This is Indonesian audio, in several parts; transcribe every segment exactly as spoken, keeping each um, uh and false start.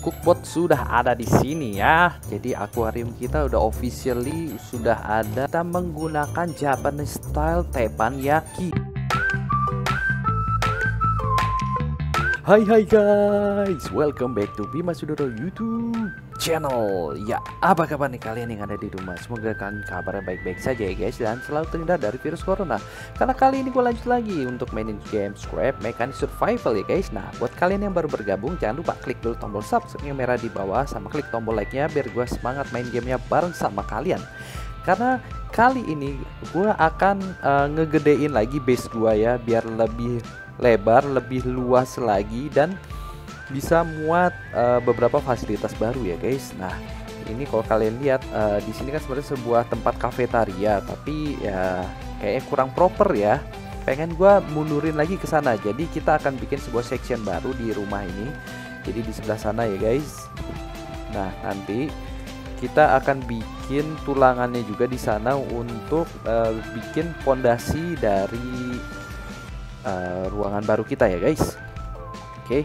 Cookbot sudah ada di sini ya. Jadi akuarium kita udah officially sudah ada. Kita menggunakan Japanese style teppanyaki. Hai hai guys, welcome back to bimasudiro YouTube channel. Ya, apa kabar nih kalian yang ada di rumah? Semoga kalian kabarnya baik-baik saja ya guys, dan selalu terhindar dari virus corona. Karena kali ini gue lanjut lagi untuk mainin game Scrap Mechanic Survival ya guys. Nah, buat kalian yang baru bergabung, jangan lupa klik dulu tombol subscribe yang merah di bawah, sama klik tombol like-nya biar gue semangat main gamenya bareng sama kalian. Karena kali ini gue akan uh, ngegedein lagi base gue ya, biar lebih lebar, lebih luas lagi dan bisa muat uh, beberapa fasilitas baru ya guys. Nah, ini kalau kalian lihat uh, di sini kan sebenarnya sebuah tempat kafetaria, tapi ya kayaknya kurang proper ya. Pengen gue mundurin lagi ke sana. Jadi kita akan bikin sebuah section baru di rumah ini. Jadi di sebelah sana ya guys. Nah, nanti kita akan bikin tulangannya juga di sana untuk uh, bikin pondasi dari Uh, ruangan baru kita ya guys. Oke, okay.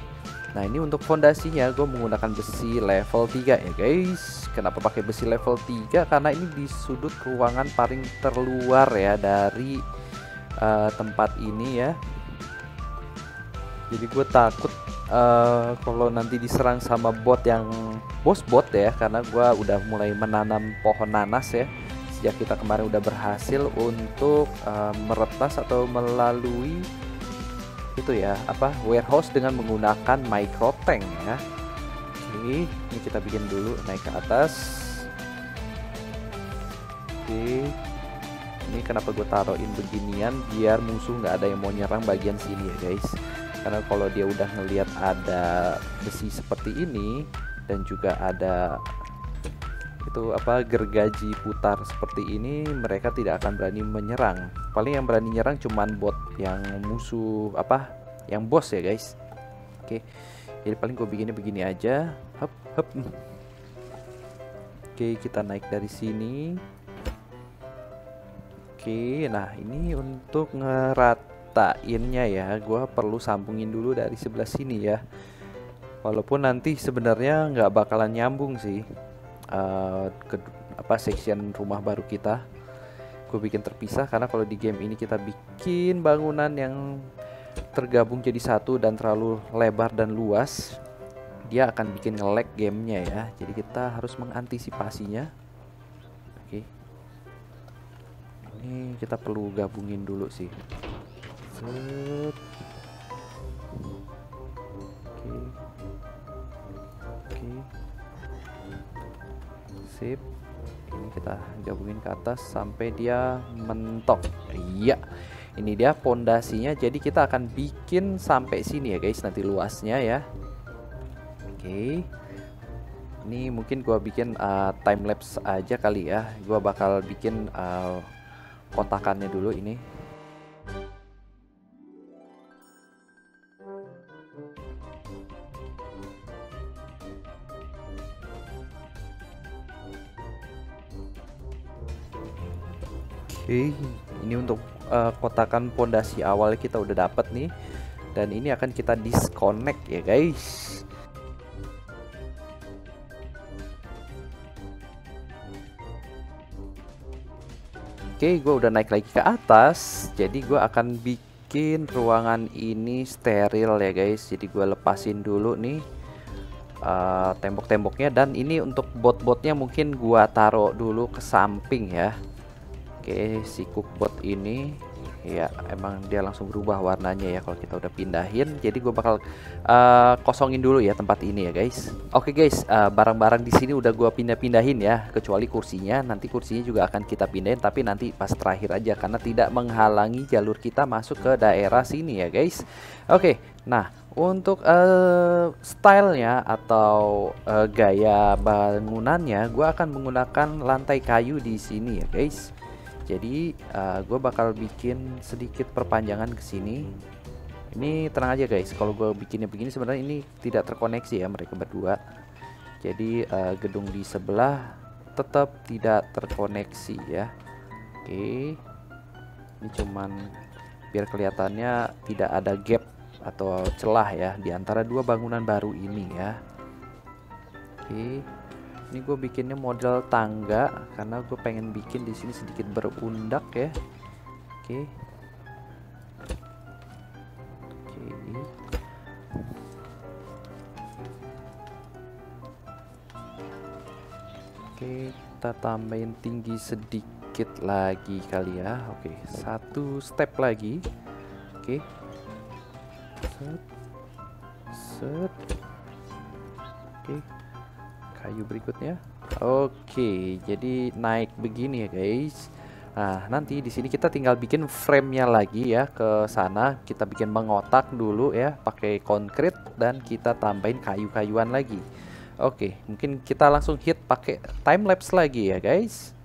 Nah ini untuk fondasinya gue menggunakan besi level tiga ya guys. Kenapa pakai besi level tiga? Karena ini di sudut ruangan paling terluar ya dari uh, tempat ini ya. Jadi gue takut uh, kalau nanti diserang sama bot yang boss bot ya, karena gue udah mulai menanam pohon nanas ya. Sejak kita kemarin udah berhasil untuk uh, meretas atau melalui itu ya apa warehouse dengan menggunakan micro tank ya. Oke, ini kita bikin dulu naik ke atas. Oke, ini kenapa gue taruhin beginian biar musuh nggak ada yang mau nyerang bagian sini ya guys, karena kalau dia udah ngelihat ada besi seperti ini dan juga ada itu apa gergaji putar seperti ini, mereka tidak akan berani menyerang. Paling yang berani nyerang cuman bot yang musuh apa yang bos ya guys. Oke, jadi paling gue bikinnya begini aja. Hop, hop. Oke, kita naik dari sini. Oke, nah ini untuk ngeratainnya ya gue perlu sambungin dulu dari sebelah sini ya, walaupun nanti sebenarnya nggak bakalan nyambung sih. Uh, ke apa section rumah baru kita gue bikin terpisah, karena kalau di game ini kita bikin bangunan yang tergabung jadi satu dan terlalu lebar dan luas, dia akan bikin nge-lag gamenya ya. Jadi kita harus mengantisipasinya. Oke, okay. Ini kita perlu gabungin dulu sih. Oke, okay. Okay. Sip. Ini kita gabungin ke atas sampai dia mentok. Iya, ini dia pondasinya. Jadi kita akan bikin sampai sini ya guys, nanti luasnya ya. Oke, ini mungkin gua bikin uh, time lapse aja kali ya. Gua bakal bikin uh, kotakannya dulu ini. Oke, ini untuk uh, kotakan pondasi awal kita udah dapat nih, dan ini akan kita disconnect ya guys. Oke, gue udah naik lagi ke atas, jadi gue akan bikin ruangan ini steril ya guys. Jadi gue lepasin dulu nih uh, tembok-temboknya, dan ini untuk bot-botnya mungkin gue taruh dulu ke samping ya. Oke, si Cookbot ini ya emang dia langsung berubah warnanya ya kalau kita udah pindahin. Jadi gue bakal uh, kosongin dulu ya tempat ini ya guys. Oke guys, uh, barang-barang di sini udah gue pindah-pindahin ya, kecuali kursinya. Nanti kursinya juga akan kita pindahin, tapi nanti pas terakhir aja karena tidak menghalangi jalur kita masuk ke daerah sini ya guys. Oke, nah untuk uh, stylenya atau uh, gaya bangunannya gue akan menggunakan lantai kayu di sini ya guys. Jadi uh, gue bakal bikin sedikit perpanjangan ke sini. Ini tenang aja guys, kalau gue bikinnya begini sebenarnya ini tidak terkoneksi ya mereka berdua. Jadi uh, gedung di sebelah tetap tidak terkoneksi ya. Oke, ini cuman biar kelihatannya tidak ada gap atau celah ya di antara dua bangunan baru ini ya. Oke, ini gue bikinnya model tangga karena gue pengen bikin di sini sedikit berundak ya. Oke. Oke, kita tambahin tinggi sedikit lagi kali ya. Oke, satu step lagi. Oke. Set. Set. Oke. Kayu berikutnya. Oke, jadi naik begini ya, guys. Nah, nanti di sini kita tinggal bikin frame-nya lagi ya ke sana. Kita bikin mengotak dulu ya pakai konkrit dan kita tambahin kayu-kayuan lagi. Oke, mungkin kita langsung hit pakai time lapse lagi ya, guys.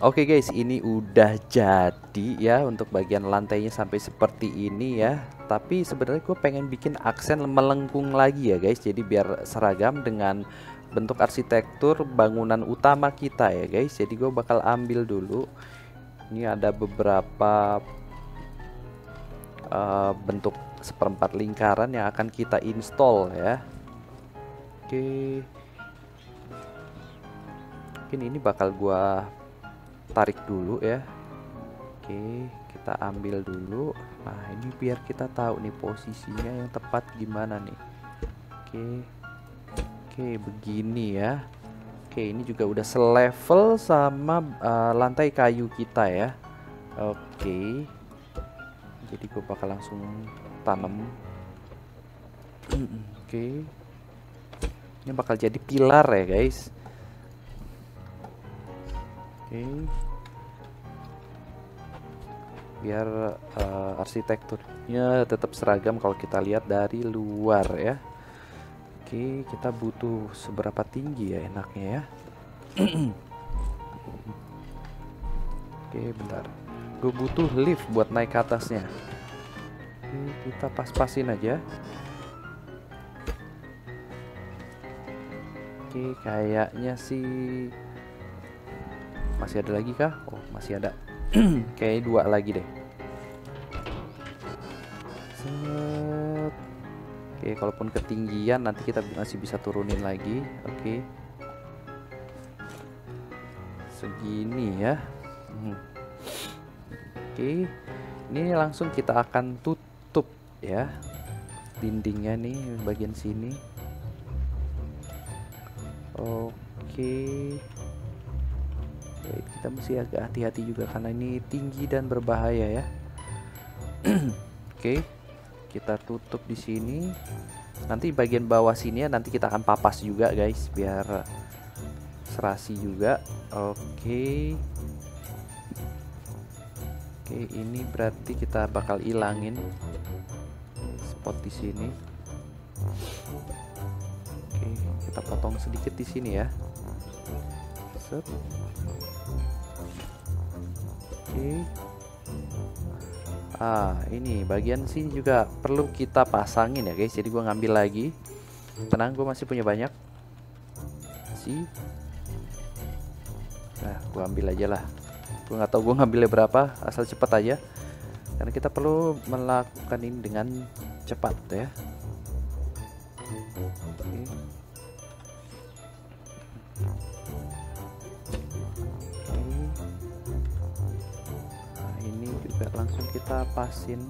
Oke guys, ini udah jadi ya untuk bagian lantainya sampai seperti ini ya. Tapi sebenarnya gue pengen bikin aksen melengkung lagi ya guys. Jadi biar seragam dengan bentuk arsitektur bangunan utama kita ya guys. Jadi gue bakal ambil dulu. Ini ada beberapa uh, bentuk seperempat lingkaran yang akan kita install ya. Oke. Mungkin ini bakal gue tarik dulu ya. Oke, kita ambil dulu. Nah, ini biar kita tahu nih posisinya yang tepat gimana nih. Oke. Oke, begini ya. Oke, ini juga udah selevel sama uh, lantai kayu kita ya. Oke. Jadi gue bakal langsung tanam. Oke. Ini bakal jadi pilar ya, guys. Oke, biar uh, arsitekturnya tetap seragam kalau kita lihat dari luar ya. Oke, kita butuh seberapa tinggi ya enaknya ya. Oke, bentar, gue butuh lift buat naik ke atasnya. Oke, kita pas-pasin aja. Oke, kayaknya sih masih ada lagi kah? Oh, masih ada. Kayak dua lagi deh. Set. Oke, kalaupun ketinggian nanti kita masih bisa turunin lagi. Oke. Segini ya. Hmm. Oke. Ini langsung kita akan tutup ya. Dindingnya nih bagian sini. Oke. Kita mesti agak hati-hati juga karena ini tinggi dan berbahaya ya. Oke, kita tutup di sini. Nanti bagian bawah sini ya nanti kita akan papas juga guys biar serasi juga. Oke. Oke, ini berarti kita bakal ilangin spot di sini. Oke, kita potong sedikit di sini ya. Set. Oke. Ah, ini bagian sini juga perlu kita pasangin ya guys. Jadi gua ngambil lagi. Tenang, gua masih punya banyak. Si. Nah, gua ambil aja lah. Gua nggak tahu gua ngambilnya berapa, asal cepat aja. Karena kita perlu melakukan ini dengan cepat ya. Oke. Langsung kita pasin.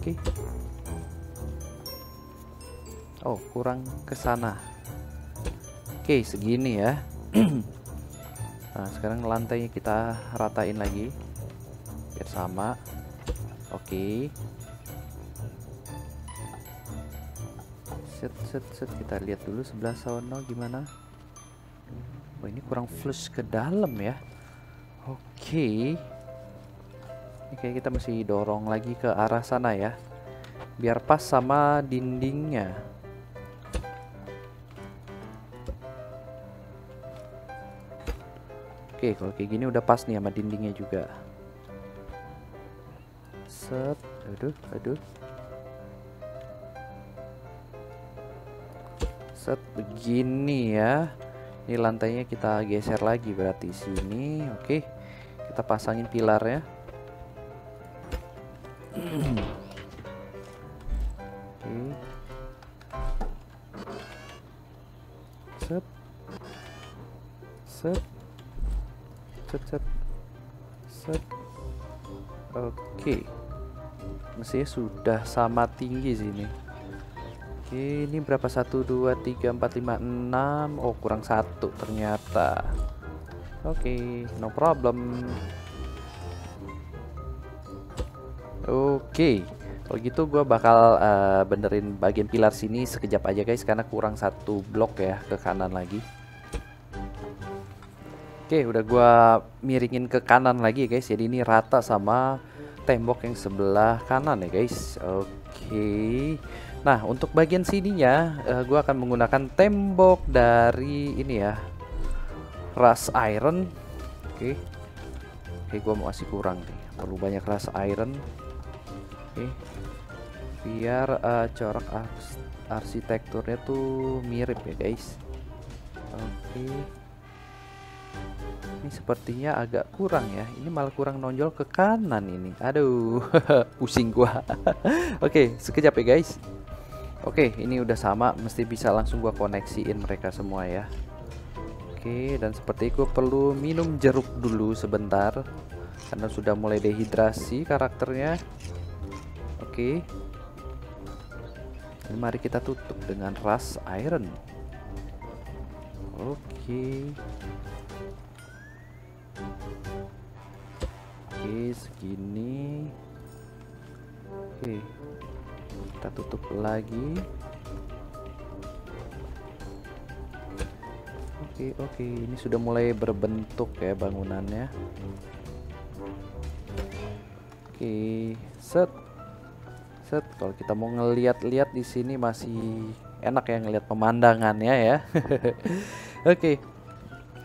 Oke. Okay. Oh, kurang ke sana. Oke, okay, segini ya. Nah, sekarang lantainya kita ratain lagi. Biar sama. Oke. Okay. Set set set kita lihat dulu sebelah sono gimana. Oh, ini kurang flush ke dalam ya. Oke. Okay. Ini kayak kita mesti dorong lagi ke arah sana ya. Biar pas sama dindingnya. Oke, kalau kayak gini udah pas nih sama dindingnya juga. Set, aduh, aduh. Set, begini ya. Ini lantainya kita geser lagi berarti sini. Oke, kita pasangin pilarnya. Oke. Set. Set. Set, set, set. Oke, okay. Mestinya sudah sama tinggi sini. Oke, okay, ini berapa? satu, dua, tiga, empat, lima, enam. Oh, kurang satu ternyata. Oke, okay, no problem. Oke, okay. Kalau gitu gue bakal uh, benerin bagian pilar sini sekejap aja guys, karena kurang satu blok ya ke kanan lagi. Oke, okay, udah gua miringin ke kanan lagi ya guys. Jadi ini rata sama tembok yang sebelah kanan ya guys. Oke. Okay. Nah, untuk bagian sininya uh, gua akan menggunakan tembok dari ini ya. Rust iron. Oke. Okay. Oke, okay, gua mau masih kurang nih. Perlu banyak rust iron. Oke. Okay. Biar uh, corak ars arsitekturnya tuh mirip ya guys. Oke. Okay. Ini sepertinya agak kurang ya. Ini malah kurang nonjol ke kanan ini. Aduh, pusing gua. Oke, okay, sekejap ya guys. Oke, okay, ini udah sama. Mesti bisa langsung gua koneksiin mereka semua ya. Oke, okay, dan seperti gua perlu minum jeruk dulu sebentar. Karena sudah mulai dehidrasi karakternya. Oke. Okay. Mari kita tutup dengan rust iron. Oke. Okay. Oke, segini. Oke, kita tutup lagi. Oke, oke, ini sudah mulai berbentuk ya bangunannya. Oke, set, set. Kalau kita mau ngeliat-liat di sini masih enak ya ngeliat pemandangannya ya. Oke.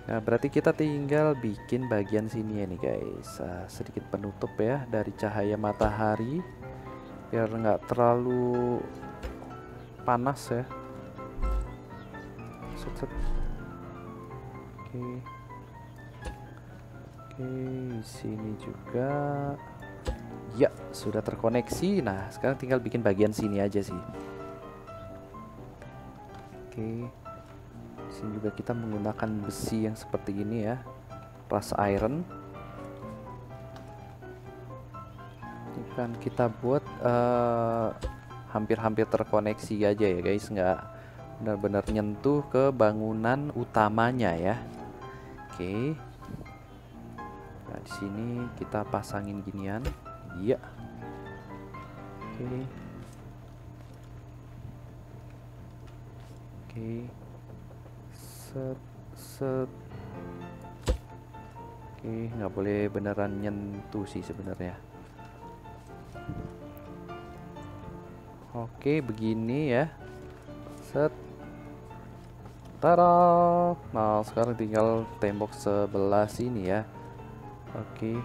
Nah, berarti kita tinggal bikin bagian sini ya nih guys. Nah, sedikit penutup ya dari cahaya matahari biar nggak terlalu panas ya. Set, set. Oke. Oke, sini juga. Ya, sudah terkoneksi. Nah, sekarang tinggal bikin bagian sini aja sih. Oke. Sini juga kita menggunakan besi yang seperti ini ya, rust iron. Ini kan kita buat hampir-hampir uh, terkoneksi aja ya guys, nggak benar-benar nyentuh ke bangunan utamanya ya. Oke. Okay. Nah, di sini kita pasangin ginian. Iya. Oke. Okay. Oke. Okay. Set, set. Oke, nggak boleh beneran nyentuh sih sebenarnya. Oke, begini ya. Set. Tada. Nah, sekarang tinggal tembok sebelah sini ya. Oke.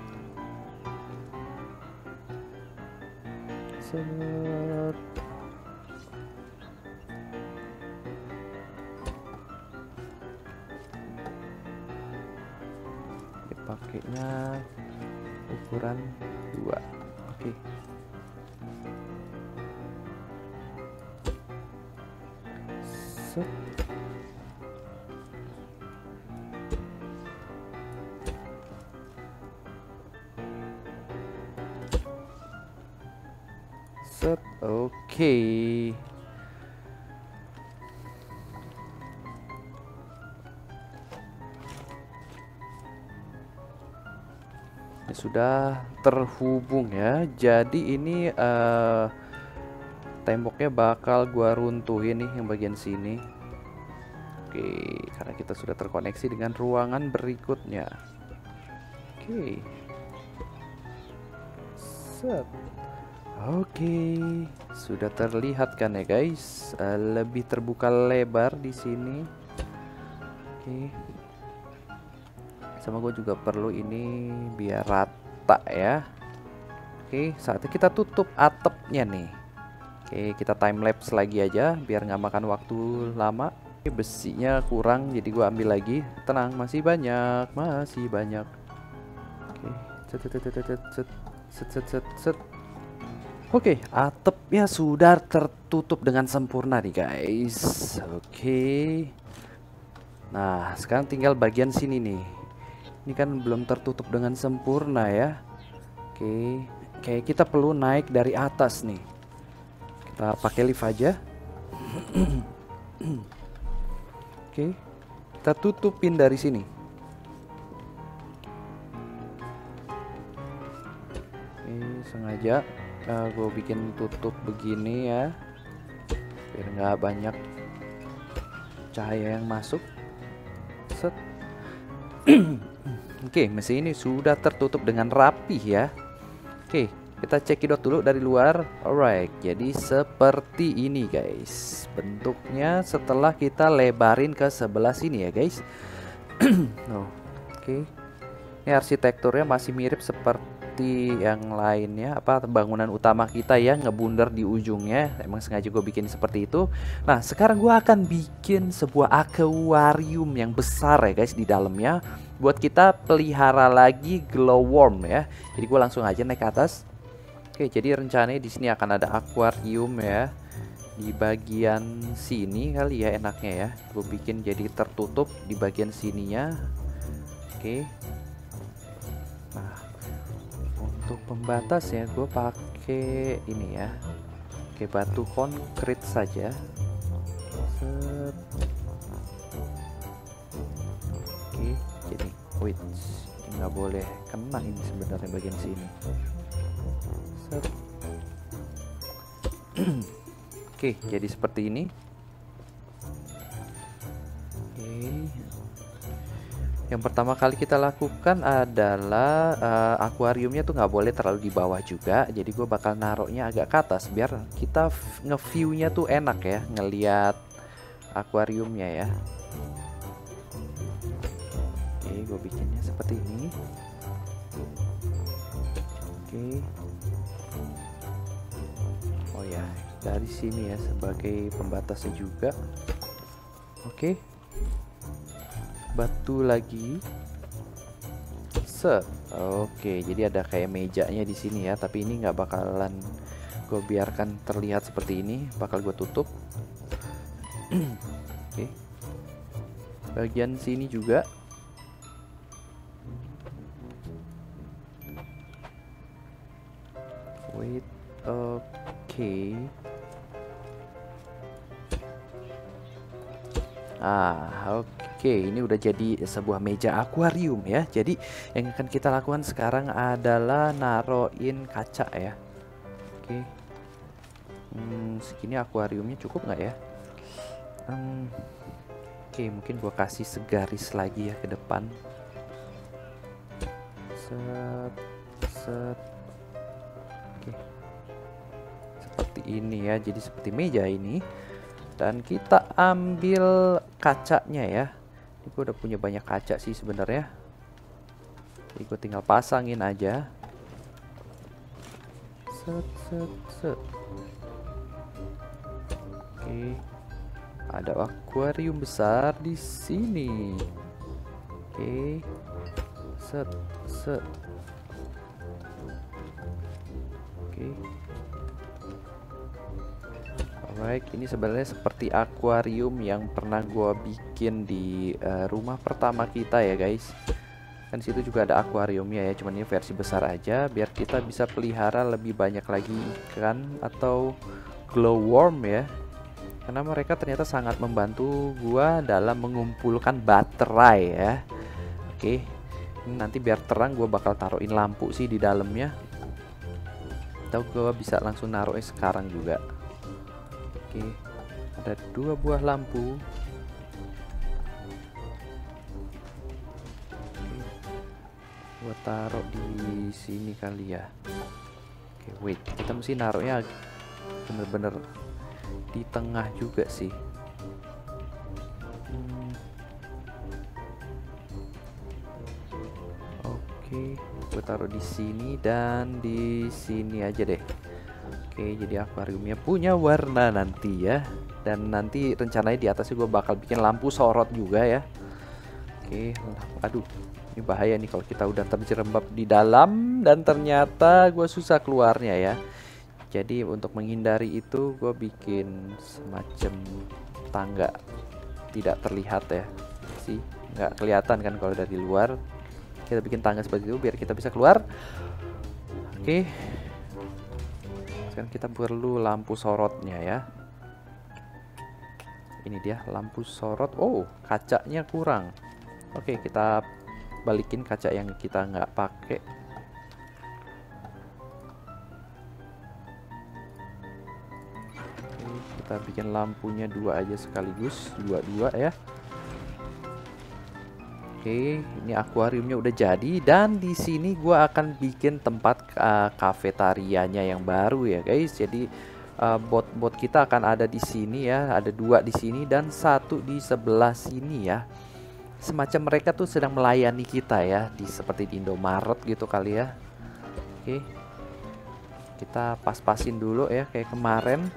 Set. Pakainya ukuran dua. Oke. Okay. Set. Set, oke. Okay. Ini sudah terhubung ya. Jadi ini uh, temboknya bakal gua runtuhin nih yang bagian sini. Oke, okay. Karena kita sudah terkoneksi dengan ruangan berikutnya. Oke. Okay. Set. Oke, okay. Sudah terlihat kan ya guys, uh, lebih terbuka lebar di sini. Oke, okay. Sama gue juga perlu ini biar rata ya. Oke, okay. Saatnya kita tutup atapnya nih. Oke, okay. Kita time lapse lagi aja biar nggak makan waktu lama. Okay, besinya kurang, jadi gue ambil lagi. Tenang, masih banyak, masih banyak. Oke, okay. Set set set set set set set set. Oke, okay, atapnya sudah tertutup dengan sempurna nih guys. Oke, okay. Nah sekarang tinggal bagian sini nih. Ini kan belum tertutup dengan sempurna ya. Oke, okay. Kayak kita perlu naik dari atas nih. Kita pakai lift aja. Oke, okay. Kita tutupin dari sini. Oke, okay, sengaja Uh, gue bikin tutup begini ya biar nggak banyak cahaya yang masuk. Set. Oke, okay, mesin ini sudah tertutup dengan rapi ya. Oke, okay, kita cekidot dulu dari luar. Alright, jadi seperti ini guys bentuknya setelah kita lebarin ke sebelah sini ya guys. No. Oke, okay. Ini arsitekturnya masih mirip seperti yang lainnya, apa bangunan utama kita ya, ngebundar di ujungnya. Emang sengaja gue bikin seperti itu. Nah sekarang gue akan bikin sebuah akuarium yang besar ya guys di dalamnya, buat kita pelihara lagi glowworm ya. Jadi gue langsung aja naik ke atas. Oke, jadi rencananya di sini akan ada akuarium ya di bagian sini kali ya, enaknya ya gue bikin jadi tertutup di bagian sininya. Oke. Nah, untuk pembatas ya gue pakai ini ya, pakai batu konkrit saja. Set. Oke, jadi wait, nggak boleh kena ini sebenarnya bagian sini. Set. Oke, jadi seperti ini. Oke. Yang pertama kali kita lakukan adalah uh, akuariumnya tuh nggak boleh terlalu di bawah juga. Jadi gue bakal naruhnya agak ke atas biar kita nge-view-nya tuh enak ya, ngeliat akuariumnya ya. Oke, gue bikinnya seperti ini. Oke. Oh ya, dari sini ya sebagai pembatasnya juga. Oke. Batu lagi. Set. Oke, jadi ada kayak mejanya di sini ya, tapi ini nggak bakalan gue biarkan terlihat seperti ini, bakal gue tutup. Oke. Bagian sini juga. Wait. Oke. Ah, oke. Oke, ini udah jadi sebuah meja akuarium ya. Jadi yang akan kita lakukan sekarang adalah naroin kaca ya. Oke, hmm, segini akuariumnya cukup nggak ya? Hmm, oke, mungkin gua kasih segaris lagi ya ke depan. Set, set. Oke, seperti ini ya. Jadi seperti meja ini. Dan kita ambil kacanya ya. Ini gue udah punya banyak kaca sih sebenarnya. Jadi gue tinggal pasangin aja. Set, set, set. Oke, ada akuarium besar di sini. Oke, set, set. Oke. Alright, ini sebenarnya seperti akuarium yang pernah gue bikin di uh, rumah pertama kita ya guys. Kan situ juga ada akuariumnya ya, cuman ini versi besar aja biar kita bisa pelihara lebih banyak lagi ikan atau glowworm ya, karena mereka ternyata sangat membantu gua dalam mengumpulkan baterai ya. Oke, ini nanti biar terang gua bakal taruhin lampu sih di dalamnya, atau gua bisa langsung naruhin sekarang juga. Oke, ada dua buah lampu. Gue taruh di sini kali ya. Oke, wait, kita mesti naruhnya bener-bener di tengah juga sih. hmm. Oke, gue taruh di sini dan di sini aja deh. Oke, jadi akuariumnya punya warna nanti ya, dan nanti rencananya di atasnya gue bakal bikin lampu sorot juga ya. Oke, aduh, ini bahaya nih kalau kita udah terjerembab di dalam dan ternyata gue susah keluarnya ya. Jadi untuk menghindari itu gue bikin semacam tangga tidak terlihat ya, sih nggak kelihatan kan kalau dari luar. Kita bikin tangga seperti itu biar kita bisa keluar. Oke, sekarang kita perlu lampu sorotnya ya. Ini dia lampu sorot. Oh, kacanya kurang. Oke, kita balikin kaca yang kita nggak pakai. Oke, kita bikin lampunya dua aja sekaligus, dua-dua ya. Oke, ini akuariumnya udah jadi, dan di sini gua akan bikin tempat uh, kafetarianya yang baru ya guys. Jadi uh, bot-bot kita akan ada di sini ya, ada dua di sini dan satu di sebelah sini ya. Semacam mereka tuh sedang melayani kita ya, di seperti di Indomaret gitu kali ya. Oke, kita pas-pasin dulu ya kayak kemarin.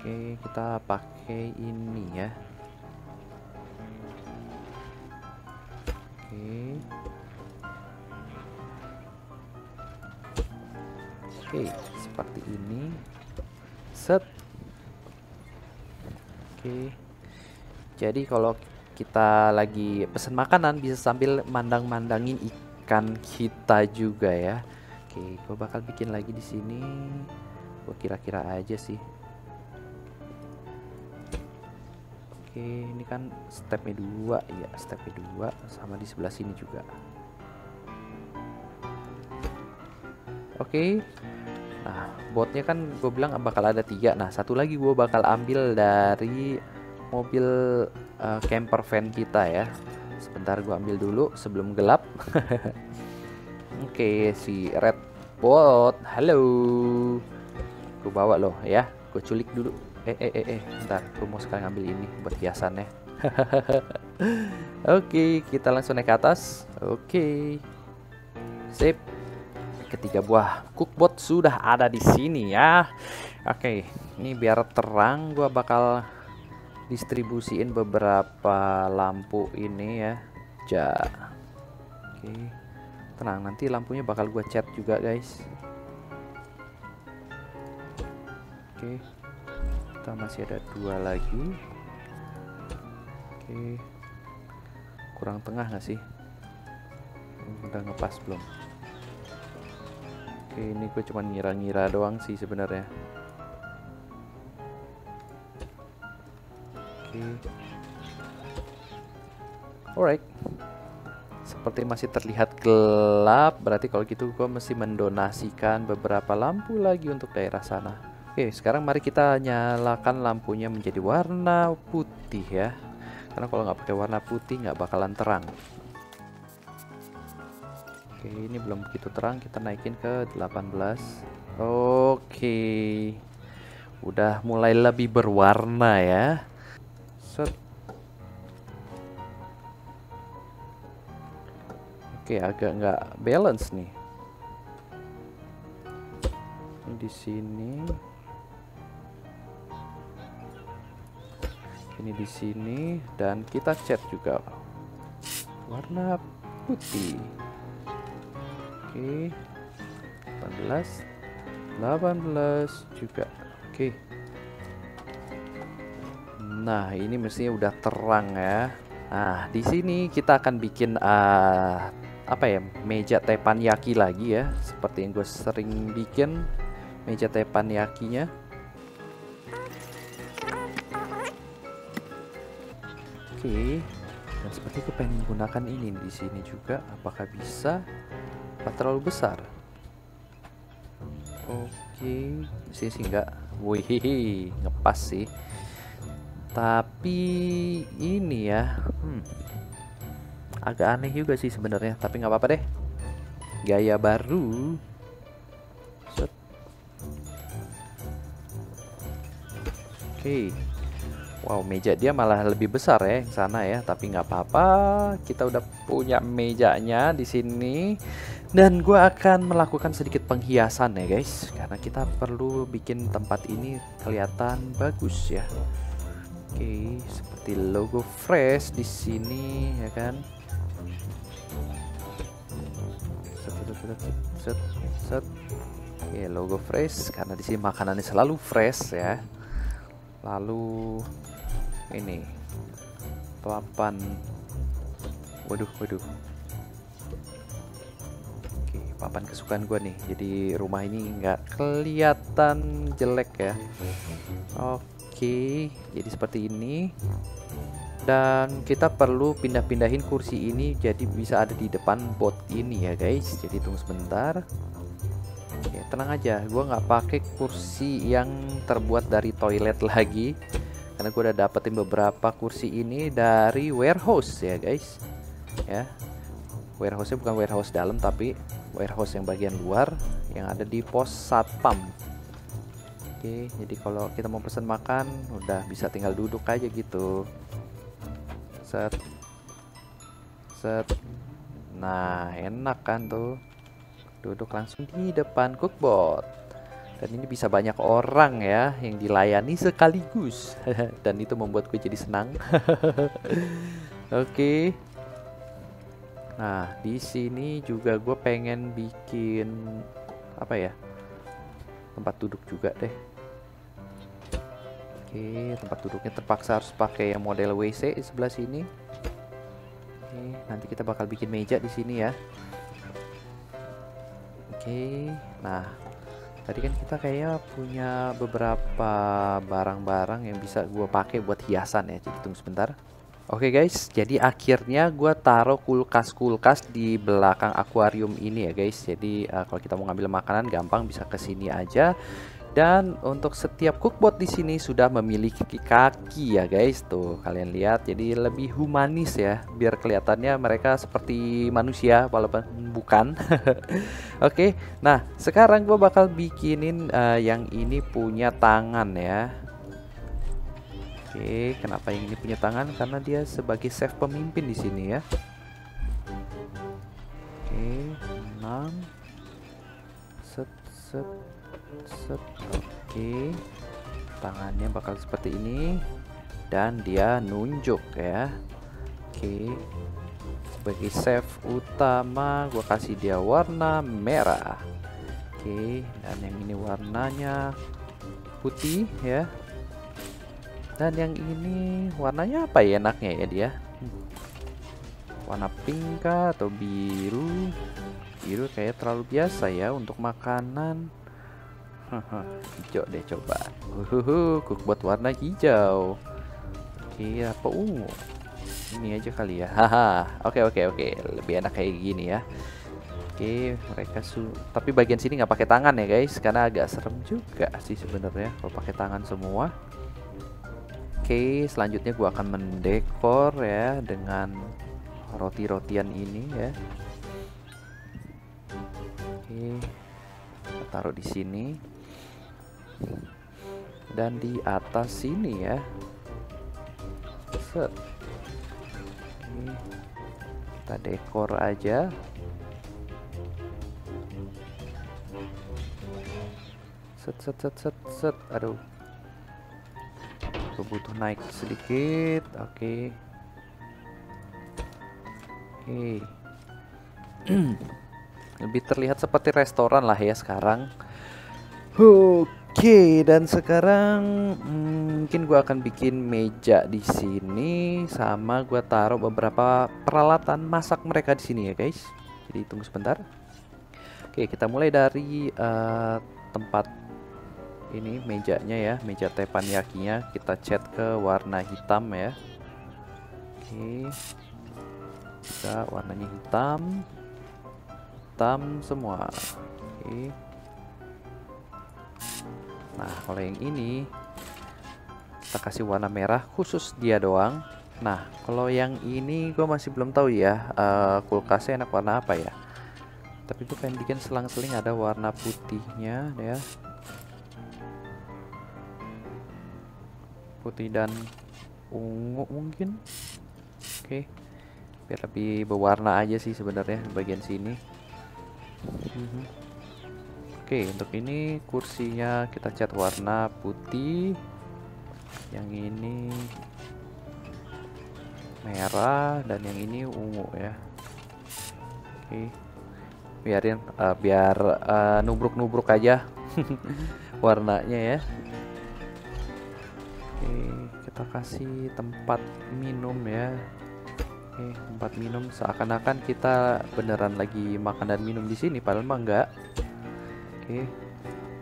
Oke, kita pakai ini ya. Oke, oke seperti ini. Set. Oke, jadi kalau kita lagi pesen makanan bisa sambil mandang-mandangin ikan kita juga ya. Oke, gue bakal bikin lagi di sini. Gue kira-kira aja sih. Oke, ini kan stepnya dua ya, stepnya dua sama di sebelah sini juga. Oke. Nah, botnya kan gue bilang bakal ada tiga. Nah, satu lagi gue bakal ambil dari mobil uh, camper van kita ya. Sebentar gue ambil dulu sebelum gelap. Oke, si red bot, halo, gue bawa loh ya, gue culik dulu. Eh eh eh, eh. Bentar, gue mau sekarang ambil ini buat hiasannya. Oke, kita langsung naik ke atas. Oke, sip. Ketiga buah cookbot sudah ada di sini ya. Oke, ini biar terang gua bakal distribusiin beberapa lampu ini ya. Ja. Oke, tenang, nanti lampunya bakal gua cat juga guys. Oke, kita masih ada dua lagi. Oke, kurang tengah nggak sih? Udah ngepas belum? Oke, ini gue cuma ngira-ngira doang sih sebenarnya. Oke, alright. Seperti masih terlihat gelap, berarti kalau gitu gue mesti mendonasikan beberapa lampu lagi untuk daerah sana. Oke, sekarang mari kita nyalakan lampunya menjadi warna putih ya, karena kalau nggak pakai warna putih nggak bakalan terang. Oke, ini belum begitu terang, kita naikin ke delapan belas. Oke, udah mulai lebih berwarna ya. Set. Oke, agak nggak balance nih. Ini di sini, ini di sini, dan kita cat juga warna putih. Oke, delapan belas, delapan belas juga. Oke, nah ini mestinya udah terang ya. Nah, di sini kita akan bikin uh, apa ya, meja teppanyaki lagi ya, seperti yang gue sering bikin meja teppanyakinya. Oke, okay. Dan seperti gue pengen menggunakan ini di sini juga. Apakah bisa? Apa terlalu besar? Oke, okay. Sih sih enggak. Wih, ngepas sih. Tapi ini ya, hmm, agak aneh juga sih sebenarnya. Tapi nggak apa-apa deh, gaya baru. Oke, okay. Wow, meja dia malah lebih besar ya yang sana ya. Tapi nggak apa-apa, kita udah punya mejanya di sini. Dan gue akan melakukan sedikit penghiasan ya guys, karena kita perlu bikin tempat ini kelihatan bagus ya. Oke, okay, seperti logo fresh di sini ya kan. Set, set, set, set, set. Oke, okay, logo fresh karena di sini makanannya selalu fresh ya. Lalu ini papan. Waduh, waduh. Oke, okay, papan kesukaan gue nih. Jadi rumah ini nggak kelihatan jelek ya. Oke. Okay. Oke, jadi seperti ini. Dan kita perlu pindah-pindahin kursi ini jadi bisa ada di depan bot ini ya guys. Jadi tunggu sebentar. Oke, tenang aja, gue nggak pakai kursi yang terbuat dari toilet lagi, karena gue udah dapetin beberapa kursi ini dari warehouse ya guys. Ya, warehouse-nya bukan warehouse dalam, tapi warehouse yang bagian luar yang ada di pos satpam. Oke, jadi kalau kita mau pesan makan udah bisa tinggal duduk aja gitu. Set, set. Nah, enak kan tuh, duduk langsung di depan Cookbot. Dan ini bisa banyak orang ya yang dilayani sekaligus. Dan itu membuat gue jadi senang. Oke. Nah, di sini juga gue pengen bikin apa ya, tempat duduk juga deh. Oke, tempat duduknya terpaksa harus pakai yang model W C di sebelah sini. Oke, nanti kita bakal bikin meja di sini ya. Oke, nah tadi kan kita kayak punya beberapa barang-barang yang bisa gue pakai buat hiasan ya. Jadi tunggu sebentar. Oke guys, jadi akhirnya gue taruh kulkas-kulkas di belakang akuarium ini ya guys. Jadi uh, kalau kita mau ngambil makanan gampang, bisa kesini aja. Dan untuk setiap Cookbot di sini sudah memiliki kaki ya guys. Tuh, kalian lihat, jadi lebih humanis ya, biar kelihatannya mereka seperti manusia walaupun bukan. Oke, nah sekarang gue bakal bikinin uh, yang ini punya tangan ya. Oke, kenapa yang ini punya tangan? Karena dia sebagai chef pemimpin di sini ya. Oke, enam. Set, set. Set. Oke, tangannya bakal seperti ini dan dia nunjuk ya. Oke, sebagai chef utama gua kasih dia warna merah. Oke, dan yang ini warnanya putih ya. Dan yang ini warnanya apa ya enaknya ya dia? Hmm. Warna pink kah atau biru? Biru kayak terlalu biasa ya untuk makanan. Hijau deh coba. Uhuhu, Cookbot warna hijau. Oke, apa ungu? Ini aja kali ya. Haha. Oke oke oke, lebih enak kayak gini ya. Oke, mereka su. Tapi bagian sini nggak pakai tangan ya guys, karena agak serem juga sih sebenarnya kalau pakai tangan semua. Oke, selanjutnya gua akan mendekor ya dengan roti-rotian ini ya. Oke, kita taruh di sini. Dan di atas sini ya. Set. Ini kita dekor aja. Set set set set set. Aduh, aku butuh naik sedikit. Oke. Oke. Lebih terlihat seperti restoran lah ya sekarang. Oke. Oke, dan sekarang hmm, mungkin gua akan bikin meja di sini, sama gua taruh beberapa peralatan masak mereka di sini ya guys. Jadi tunggu sebentar. Oke, kita mulai dari uh, tempat ini mejanya ya, meja teppanyaki-nya kita cat ke warna hitam ya. Oke, kita warnanya hitam, hitam semua. Oke. Nah, kalau yang ini kita kasih warna merah khusus dia doang. Nah, kalau yang ini gue masih belum tahu ya, uh, kulkasnya enak warna apa ya. Tapi gue pengen bikin selang-seling ada warna putihnya ya, putih dan ungu mungkin. Oke, biar lebih berwarna aja sih sebenarnya bagian sini. Mm-hmm. Oke, untuk ini kursinya kita cat warna putih, yang ini merah, dan yang ini ungu ya. Oke, biarin uh, biar uh, nubruk-nubruk aja warnanya ya. Oke, kita kasih tempat minum ya. Oke, tempat minum seakan-akan kita beneran lagi makan dan minum di sini, padahal mah enggak. Oke,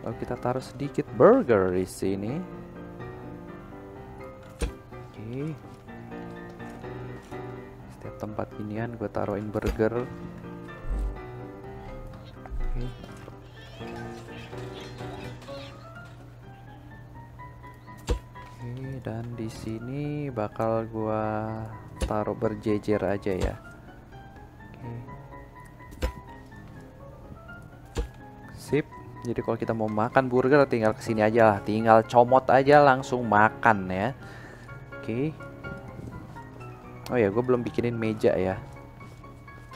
lalu kita taruh sedikit burger di sini. Oke, setiap tempat inian gue taruhin burger. Oke. Oke, dan di sini bakal gue taruh berjejer aja ya. Sip. Jadi kalau kita mau makan burger tinggal kesini aja lah, tinggal comot aja langsung makan ya. Oke. Okay. Oh ya, gue belum bikinin meja ya.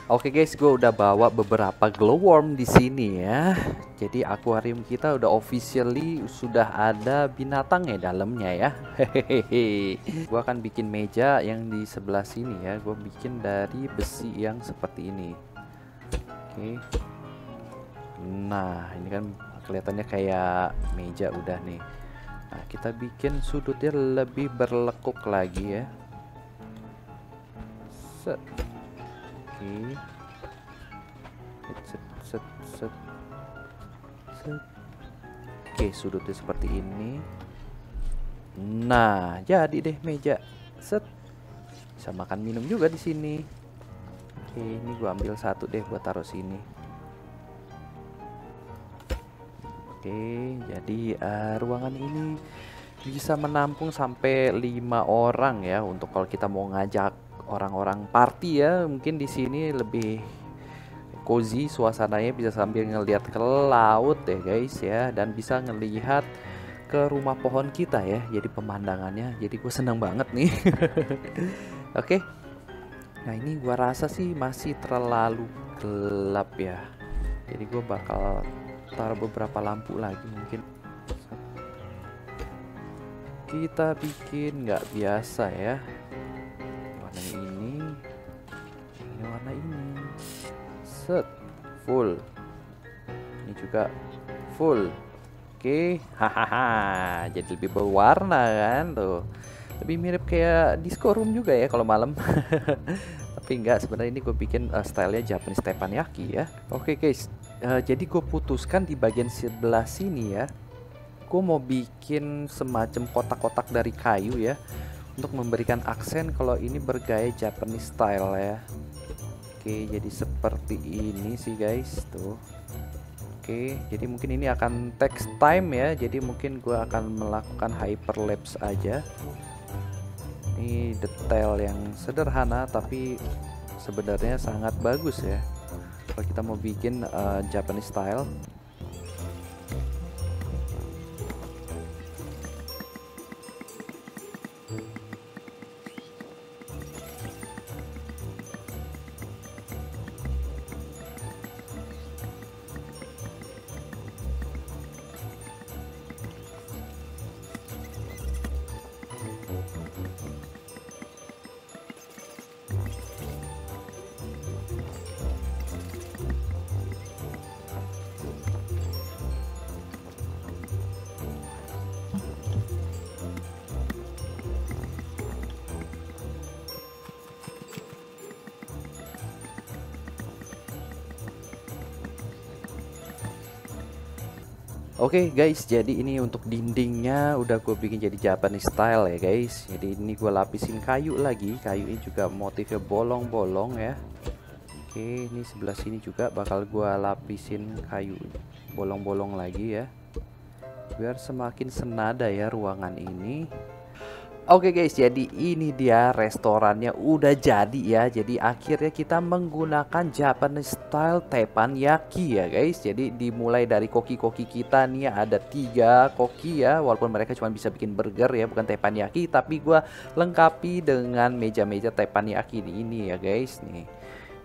Oke okay guys, gue udah bawa beberapa glowworm di sini ya. Jadi akuarium kita udah officially sudah ada binatangnya dalamnya ya. Hehehe. Gue akan bikin meja yang di sebelah sini ya. Gue bikin dari besi yang seperti ini. Oke. Okay. Nah, ini kan kelihatannya kayak meja udah nih. Nah, kita bikin sudutnya lebih berlekuk lagi ya. Set. Oke. Set set set. Set. Oke, sudutnya seperti ini. Nah, jadi deh meja. Set. Bisa makan minum juga di sini. Oke, ini gua ambil satu deh buat taruh sini. Oke, jadi uh, ruangan ini bisa menampung sampai lima orang ya. Untuk kalau kita mau ngajak orang-orang party ya, mungkin di sini lebih cozy suasananya, bisa sambil ngelihat ke laut ya guys ya, dan bisa ngelihat ke rumah pohon kita ya. Jadi pemandangannya, jadi gue seneng banget nih. Oke, nah ini gue rasa sih masih terlalu gelap ya. Jadi gue bakal taruh beberapa lampu lagi mungkin. Kita bikin nggak biasa ya, warna ini, ini warna ini, set, full, ini juga full. Oke, hahaha, jadi lebih berwarna kan tuh, lebih mirip kayak disco room juga ya kalau malam. Tapi enggak, sebenarnya ini gue bikin uh, stylenya Japanese teppanyaki ya. Oke guys. Uh, jadi gue putuskan di bagian sebelah sini ya, gue mau bikin semacam kotak-kotak dari kayu ya, untuk memberikan aksen kalau ini bergaya Japanese style ya. Oke, jadi seperti ini sih guys tuh. Oke, jadi mungkin ini akan take time ya. Jadi mungkin gue akan melakukan hyperlapse aja. Ini detail yang sederhana tapi sebenarnya sangat bagus ya, kalau kita mau bikin uh, Japanese style. Oke okay guys, jadi ini untuk dindingnya udah gue bikin jadi Japanese style ya guys. Jadi ini gue lapisin kayu lagi, kayu ini juga motifnya bolong-bolong ya. Oke okay, ini sebelah sini juga bakal gue lapisin kayu bolong-bolong lagi ya, biar semakin senada ya ruangan ini. Oke okay guys, jadi ini dia restorannya udah jadi ya. Jadi akhirnya kita menggunakan Japanese style teppanyaki ya guys. Jadi dimulai dari koki-koki kita nih, ada tiga koki ya. Walaupun mereka cuma bisa bikin burger ya, bukan teppanyaki, tapi gua lengkapi dengan meja-meja teppanyaki ini ya guys nih.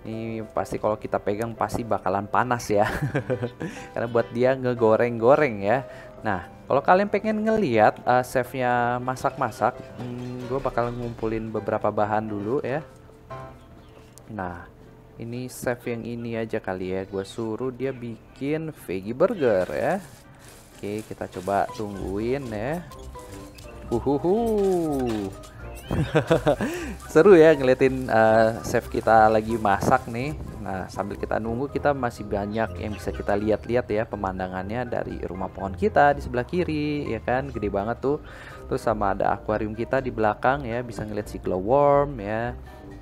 Ini pasti kalau kita pegang pasti bakalan panas ya. Karena buat dia ngegoreng-goreng ya. Nah, kalau kalian pengen ngeliat uh, chefnya masak-masak, hmm, gue bakal ngumpulin beberapa bahan dulu ya. Nah, ini chef yang ini aja kali ya. Gue suruh dia bikin veggie burger ya. Oke, kita coba tungguin ya. Uhuhu. Seru ya ngeliatin uh, chef kita lagi masak nih. Nah, sambil kita nunggu, kita masih banyak yang bisa kita lihat-lihat ya pemandangannya dari rumah pohon kita di sebelah kiri ya kan, gede banget tuh. Terus sama ada akuarium kita di belakang ya, bisa ngeliat si glowworm ya.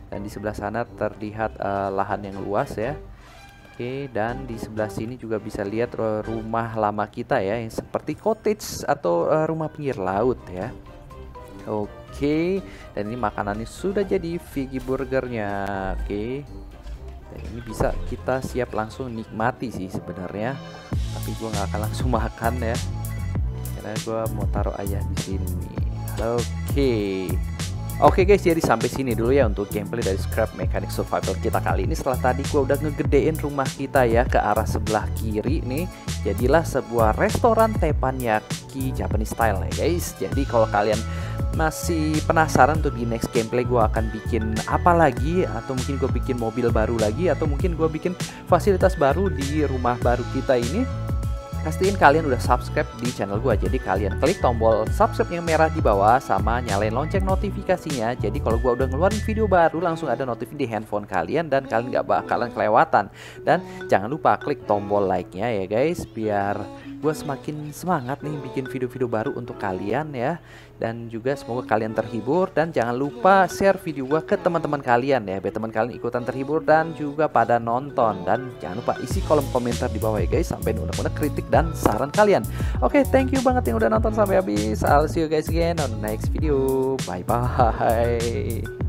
Dan di sebelah sana terlihat uh, lahan yang luas ya. Oke, dan di sebelah sini juga bisa lihat rumah lama kita ya, yang seperti cottage atau uh, rumah pinggir laut ya. Oke. Oke, okay, dan ini makanannya sudah jadi veggie burgernya. Oke, okay. Dan ini bisa kita siap langsung nikmati sih sebenarnya, tapi gue nggak akan langsung makan ya, karena gue mau taruh aja di sini. Oke, okay. Oke okay guys, jadi sampai sini dulu ya untuk gameplay dari Scrap Mechanic Survival kita kali ini. Setelah tadi gue udah ngegedein rumah kita ya ke arah sebelah kiri nih, jadilah sebuah restoran teppanyaki Japanese style ya guys. Jadi kalau kalian masih penasaran tuh di next gameplay gue akan bikin apa lagi, atau mungkin gue bikin mobil baru lagi, atau mungkin gue bikin fasilitas baru di rumah baru kita ini, pastiin kalian udah subscribe di channel gue. Jadi kalian klik tombol subscribe yang merah di bawah, sama nyalain lonceng notifikasinya. Jadi kalau gue udah ngeluarin video baru langsung ada notif di handphone kalian, dan kalian gak bakalan kelewatan. Dan jangan lupa klik tombol like-nya ya guys, biar gue semakin semangat nih bikin video-video baru untuk kalian ya. Dan juga semoga kalian terhibur, dan jangan lupa share video gue ke teman-teman kalian ya, biar teman kalian ikutan terhibur dan juga pada nonton. Dan jangan lupa isi kolom komentar di bawah ya guys, sampaikan unek-unek kritik dan saran kalian. Oke, okay, thank you banget yang udah nonton sampai habis. I'll see you guys again on next video. Bye bye.